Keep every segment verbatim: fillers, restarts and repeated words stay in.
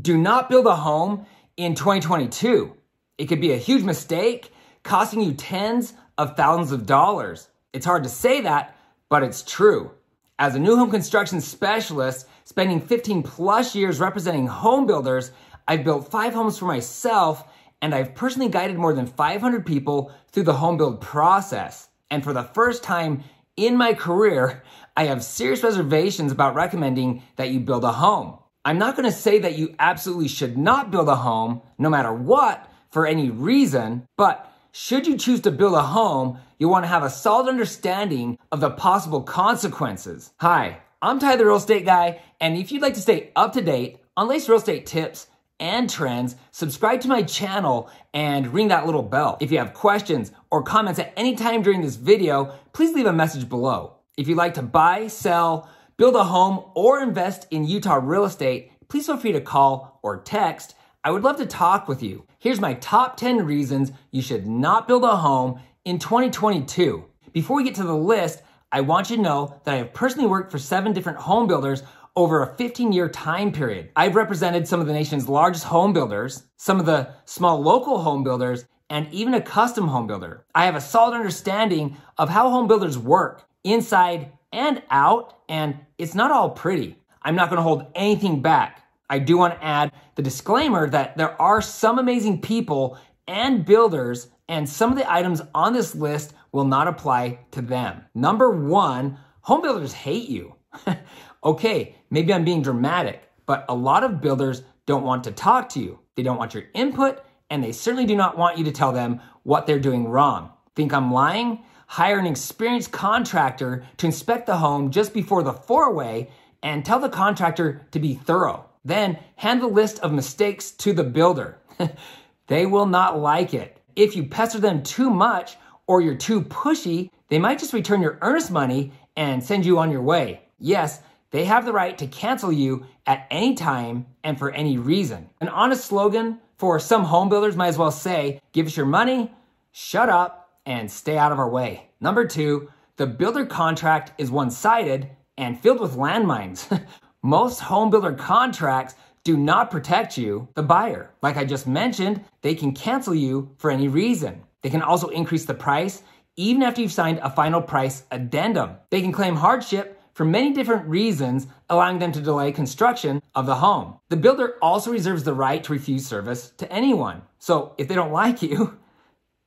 Do not build a home in twenty twenty-two. It could be a huge mistake, costing you tens of thousands of dollars. It's hard to say that, but it's true. As a new home construction specialist, spending fifteen plus years representing home builders, I've built five homes for myself, and I've personally guided more than five hundred people through the home build process. And for the first time in my career, I have serious reservations about recommending that you build a home. I'm not gonna say that you absolutely should not build a home, no matter what, for any reason, but should you choose to build a home, you wanna have a solid understanding of the possible consequences. Hi, I'm Ty the Real Estate Guy, and if you'd like to stay up to date on latest real estate tips and trends, subscribe to my channel and ring that little bell. If you have questions or comments at any time during this video, please leave a message below. If you'd like to buy, sell, build a home, or invest in Utah real estate, please feel free to call or text. I would love to talk with you. Here's my top ten reasons you should not build a home in twenty twenty-two. Before we get to the list, I want you to know that I have personally worked for seven different home builders over a fifteen year time period. I've represented some of the nation's largest home builders, some of the small local home builders, and even a custom home builder. I have a solid understanding of how home builders work, inside and out, and it's not all pretty. I'm not gonna hold anything back. I do wanna add the disclaimer that there are some amazing people and builders, and some of the items on this list will not apply to them. Number one, home builders hate you. Okay, maybe I'm being dramatic, but a lot of builders don't want to talk to you. They don't want your input, and they certainly do not want you to tell them what they're doing wrong. Think I'm lying? Hire an experienced contractor to inspect the home just before the four-way and tell the contractor to be thorough. Then hand the list of mistakes to the builder. They will not like it. If you pester them too much or you're too pushy, they might just return your earnest money and send you on your way. Yes, they have the right to cancel you at any time and for any reason. An honest slogan for some home builders might as well say, give us your money, shut up, and stay out of our way. Number two, the builder contract is one-sided and filled with landmines. Most home builder contracts do not protect you, the buyer. Like I just mentioned, they can cancel you for any reason. They can also increase the price even after you've signed a final price addendum. They can claim hardship for many different reasons, allowing them to delay construction of the home. The builder also reserves the right to refuse service to anyone. So if they don't like you,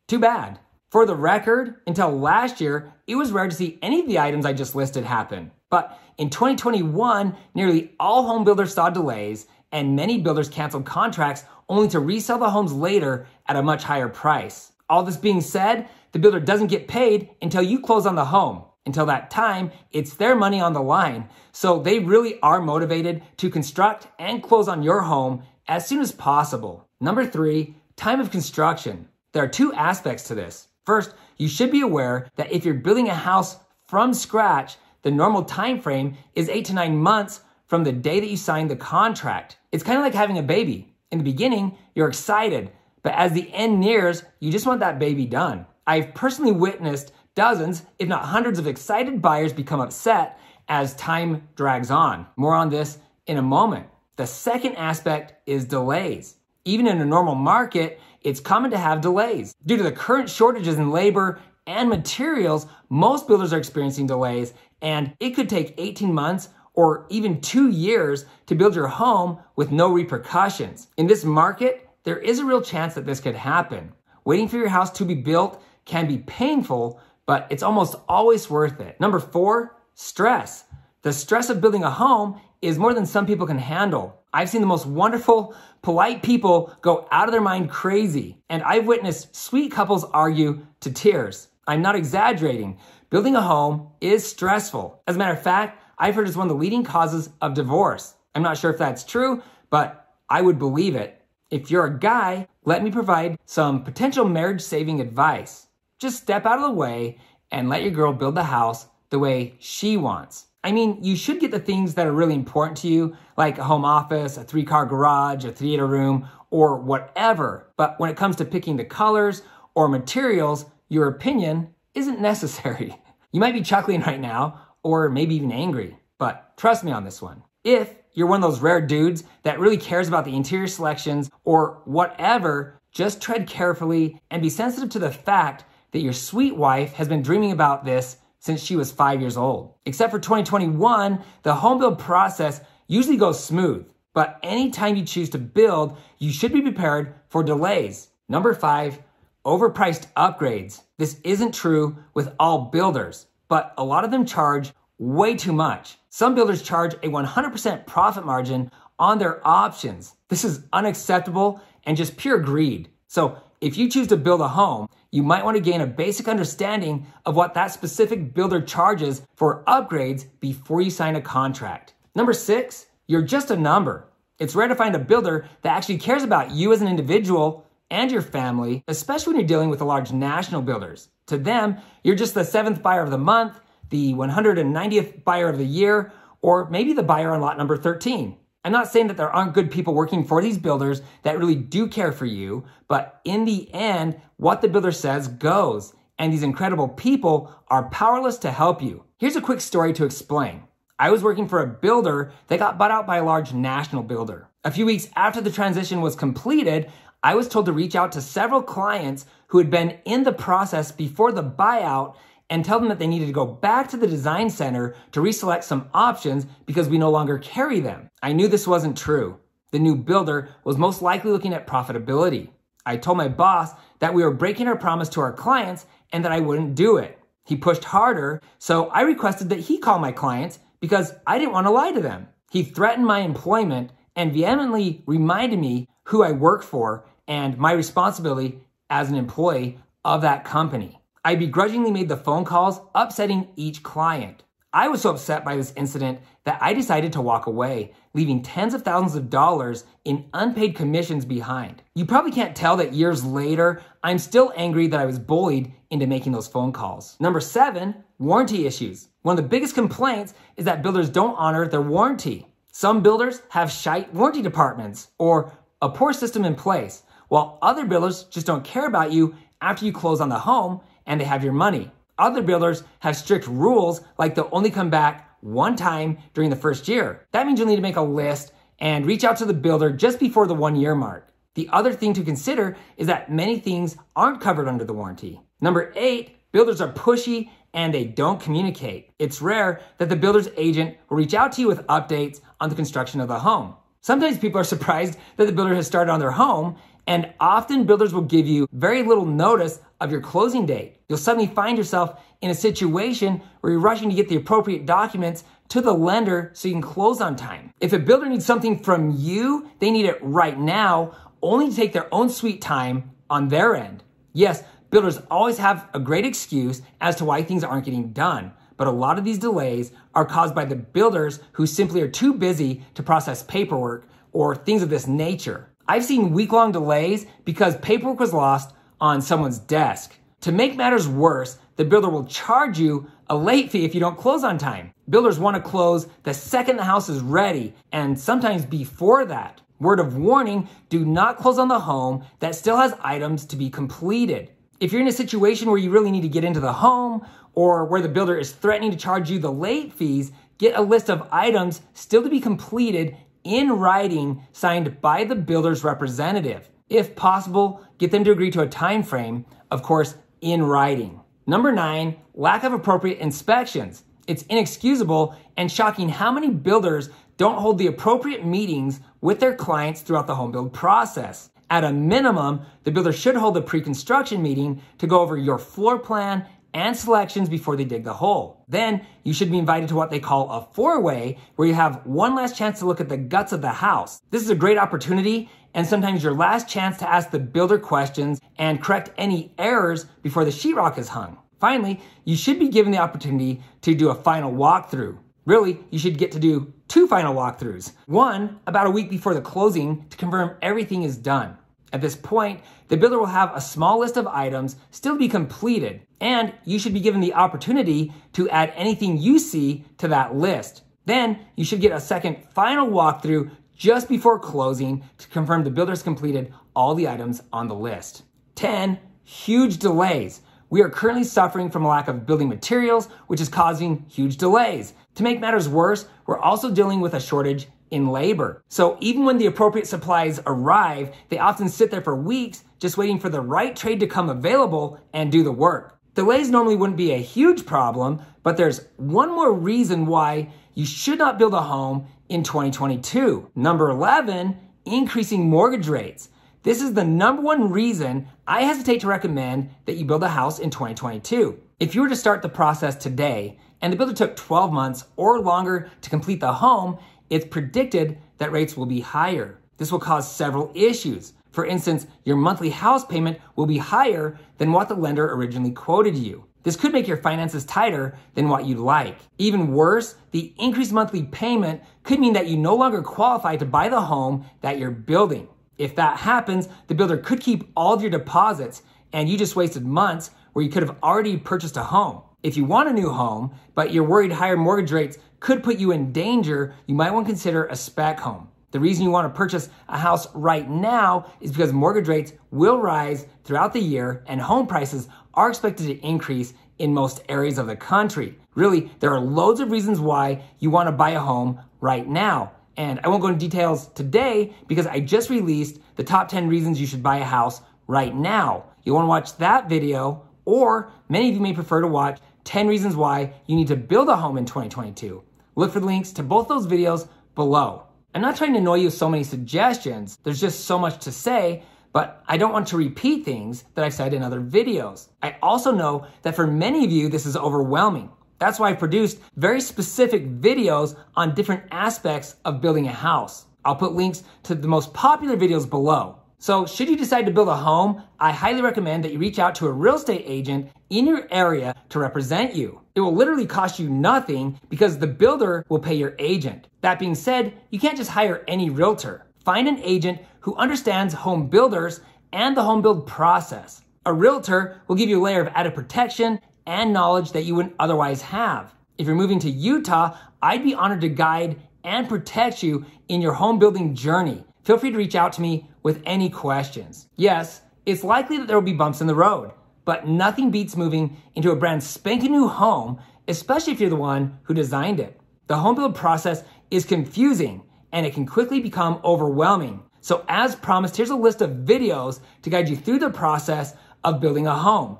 too bad. For the record, until last year, it was rare to see any of the items I just listed happen. But in twenty twenty-one, nearly all home builders saw delays, and many builders canceled contracts only to resell the homes later at a much higher price. All this being said, the builder doesn't get paid until you close on the home. Until that time, it's their money on the line. So they really are motivated to construct and close on your home as soon as possible. Number three, time of construction. There are two aspects to this. First, you should be aware that if you're building a house from scratch, the normal time frame is eight to nine months from the day that you sign the contract. It's kind of like having a baby. In the beginning, you're excited, but as the end nears, you just want that baby done. I've personally witnessed dozens, if not hundreds, of excited buyers become upset as time drags on. More on this in a moment. The second aspect is delays. Even in a normal market, it's common to have delays. Due to the current shortages in labor and materials, most builders are experiencing delays, and it could take eighteen months or even two years to build your home with no repercussions. In this market, there is a real chance that this could happen. Waiting for your house to be built can be painful, but it's almost always worth it. Number four, stress. The stress of building a home is more than some people can handle. I've seen the most wonderful, polite people go out of their mind crazy, and I've witnessed sweet couples argue to tears. I'm not exaggerating. Building a home is stressful. As a matter of fact, I've heard it's one of the leading causes of divorce. I'm not sure if that's true, but I would believe it. If you're a guy, let me provide some potential marriage-saving advice. Just step out of the way and let your girl build the house the way she wants. I mean, you should get the things that are really important to you, like a home office, a three-car garage, a theater room, or whatever. But when it comes to picking the colors or materials, your opinion isn't necessary. You might be chuckling right now, or maybe even angry, but trust me on this one. If you're one of those rare dudes that really cares about the interior selections or whatever, just tread carefully and be sensitive to the fact that your sweet wife has been dreaming about this since she was five years old. Except for twenty twenty-one, the home build process usually goes smooth, but anytime you choose to build, you should be prepared for delays. Number five, overpriced upgrades. This isn't true with all builders, but a lot of them charge way too much. Some builders charge a one hundred percent profit margin on their options. This is unacceptable and just pure greed. So if you choose to build a home, you might want to gain a basic understanding of what that specific builder charges for upgrades before you sign a contract. Number six, you're just a number. It's rare to find a builder that actually cares about you as an individual and your family, especially when you're dealing with a large national builders. To them, you're just the seventh buyer of the month, the one hundred ninetieth buyer of the year, or maybe the buyer on lot number thirteen. I'm not saying that there aren't good people working for these builders that really do care for you, but in the end, what the builder says goes, and these incredible people are powerless to help you. Here's a quick story to explain. I was working for a builder that got bought out by a large national builder. A few weeks after the transition was completed, I was told to reach out to several clients who had been in the process before the buyout and tell them that they needed to go back to the design center to reselect some options because we no longer carry them. I knew this wasn't true. The new builder was most likely looking at profitability. I told my boss that we were breaking our promise to our clients and that I wouldn't do it. He pushed harder, so I requested that he call my clients because I didn't want to lie to them. He threatened my employment and vehemently reminded me who I work for and my responsibility as an employee of that company. I begrudgingly made the phone calls, upsetting each client. I was so upset by this incident that I decided to walk away, leaving tens of thousands of dollars in unpaid commissions behind. You probably can't tell that years later, I'm still angry that I was bullied into making those phone calls. Number seven, warranty issues. One of the biggest complaints is that builders don't honor their warranty. Some builders have shite warranty departments or a poor system in place, while other builders just don't care about you after you close on the home and they have your money. Other builders have strict rules, like they'll only come back one time during the first year. That means you'll need to make a list and reach out to the builder just before the one year mark. The other thing to consider is that many things aren't covered under the warranty. Number eight, builders are pushy and they don't communicate. It's rare that the builder's agent will reach out to you with updates on the construction of the home. Sometimes people are surprised that the builder has started on their home, and often builders will give you very little notice of your closing date. You'll suddenly find yourself in a situation where you're rushing to get the appropriate documents to the lender so you can close on time. If a builder needs something from you, they need it right now, only to take their own sweet time on their end. Yes, builders always have a great excuse as to why things aren't getting done, but a lot of these delays are caused by the builders who simply are too busy to process paperwork or things of this nature. I've seen week-long delays because paperwork was lost on someone's desk. To make matters worse, the builder will charge you a late fee if you don't close on time. Builders want to close the second the house is ready, and sometimes before that. Word of warning, do not close on the home that still has items to be completed. If you're in a situation where you really need to get into the home or where the builder is threatening to charge you the late fees, get a list of items still to be completed in writing, signed by the builder's representative. If possible, get them to agree to a time frame, of course, in writing. Number nine, lack of appropriate inspections. It's inexcusable and shocking how many builders don't hold the appropriate meetings with their clients throughout the home build process. At a minimum, the builder should hold a pre-construction meeting to go over your floor plan and selections before they dig the hole. Then you should be invited to what they call a four-way, where you have one last chance to look at the guts of the house. This is a great opportunity and sometimes your last chance to ask the builder questions and correct any errors before the sheetrock is hung. Finally, you should be given the opportunity to do a final walkthrough. Really, you should get to do two final walkthroughs. One about a week before the closing to confirm everything is done. At this point, the builder will have a small list of items still to be completed, and you should be given the opportunity to add anything you see to that list. Then you should get a second final walkthrough just before closing to confirm the builder's completed all the items on the list. ten. Huge delays. We are currently suffering from a lack of building materials, which is causing huge delays. To make matters worse, we're also dealing with a shortage in labor. So even when the appropriate supplies arrive, they often sit there for weeks just waiting for the right trade to come available and do the work. Delays normally wouldn't be a huge problem, but there's one more reason why you should not build a home in twenty twenty-two. Number eleven, increasing mortgage rates. This is the number one reason I hesitate to recommend that you build a house in twenty twenty-two. If you were to start the process today and the builder took twelve months or longer to complete the home, it's predicted that rates will be higher. This will cause several issues. For instance, your monthly house payment will be higher than what the lender originally quoted you. This could make your finances tighter than what you'd like. Even worse, the increased monthly payment could mean that you no longer qualify to buy the home that you're building. If that happens, the builder could keep all of your deposits and you just wasted months where you could have already purchased a home. If you want a new home, but you're worried higher mortgage rates could put you in danger, you might want to consider a spec home. The reason you want to purchase a house right now is because mortgage rates will rise throughout the year and home prices are expected to increase in most areas of the country. Really, there are loads of reasons why you want to buy a home right now. And I won't go into details today because I just released the top ten reasons you should buy a house right now. You'll want to watch that video, or many of you may prefer to watch ten reasons why you need to build a home in twenty twenty-two. Look for the links to both those videos below. I'm not trying to annoy you with so many suggestions. There's just so much to say, but I don't want to repeat things that I've said in other videos. I also know that for many of you, this is overwhelming. That's why I produced very specific videos on different aspects of building a house. I'll put links to the most popular videos below. So should you decide to build a home, I highly recommend that you reach out to a real estate agent in your area to represent you. It will literally cost you nothing because the builder will pay your agent. That being said, you can't just hire any realtor. Find an agent who understands home builders and the home build process. A realtor will give you a layer of added protection and knowledge that you wouldn't otherwise have. If you're moving to Utah, I'd be honored to guide and protect you in your home building journey. Feel free to reach out to me with any questions. Yes, it's likely that there will be bumps in the road, but nothing beats moving into a brand spanking new home, especially if you're the one who designed it. The home build process is confusing and it can quickly become overwhelming. So as promised, here's a list of videos to guide you through the process of building a home.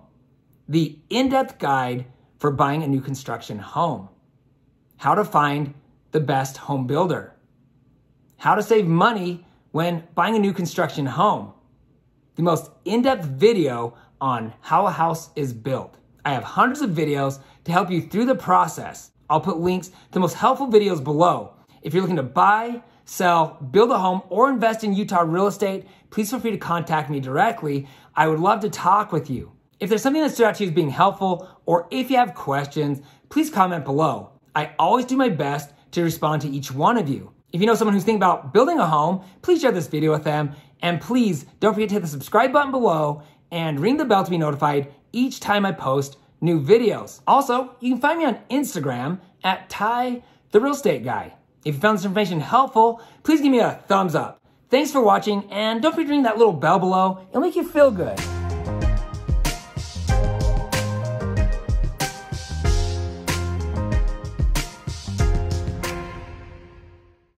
The in-depth guide for buying a new construction home. How to find the best home builder. How to save money when buying a new construction home. The most in-depth video on how a house is built. I have hundreds of videos to help you through the process. I'll put links to the most helpful videos below. If you're looking to buy, sell, build a home, or invest in Utah real estate, please feel free to contact me directly. I would love to talk with you. If there's something that stood out to you as being helpful, or if you have questions, please comment below. I always do my best to respond to each one of you. If you know someone who's thinking about building a home, please share this video with them. And please don't forget to hit the subscribe button below and ring the bell to be notified each time I post new videos. Also, you can find me on Instagram at Ty the Real Estate Guy. If you found this information helpful, please give me a thumbs up. Thanks for watching, and don't forget to ring that little bell below. It'll make you feel good.